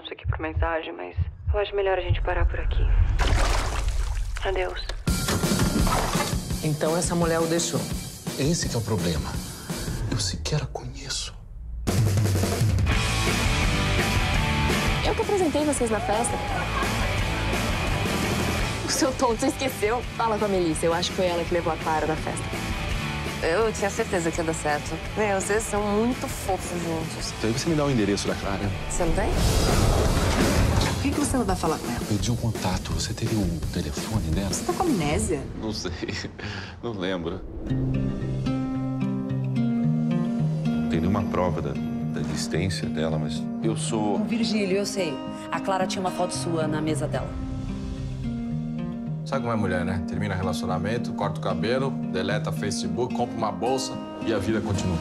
descanso aqui por mensagem, mas eu acho melhor a gente parar por aqui. Adeus. Então essa mulher o deixou. Esse que é o problema. Eu sequer a conheço. Eu que apresentei vocês na festa. O seu tonto esqueceu. Fala com a Melissa, eu acho que foi ela que levou a Clara na festa. Eu tinha certeza que ia dar certo. Meu, vocês são muito fofos juntos. Então você me dá o endereço da Clara. Você não tem? Por que você não vai falar com ela? Perdi o contato. Você teria o telefone dela? Você tá com amnésia? Não sei. Não lembro. Não tem nenhuma prova da existência dela, mas eu sou... O Virgílio, eu sei. A Clara tinha uma foto sua na mesa dela. Sabe como é mulher, né? Termina relacionamento, corta o cabelo, deleta Facebook, compra uma bolsa e a vida continua.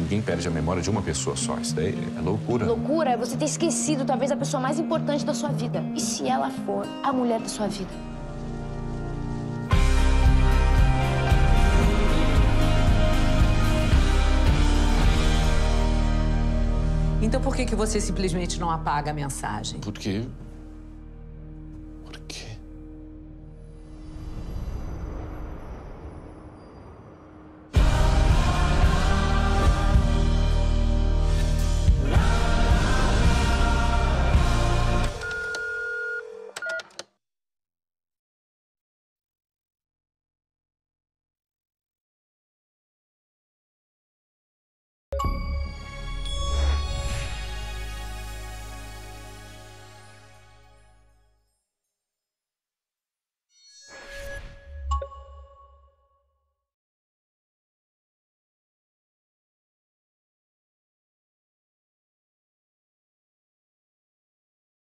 Ninguém perde a memória de uma pessoa só. Isso daí é loucura. Loucura é você ter esquecido talvez a pessoa mais importante da sua vida. E se ela for a mulher da sua vida? Então por que você simplesmente não apaga a mensagem? Porque...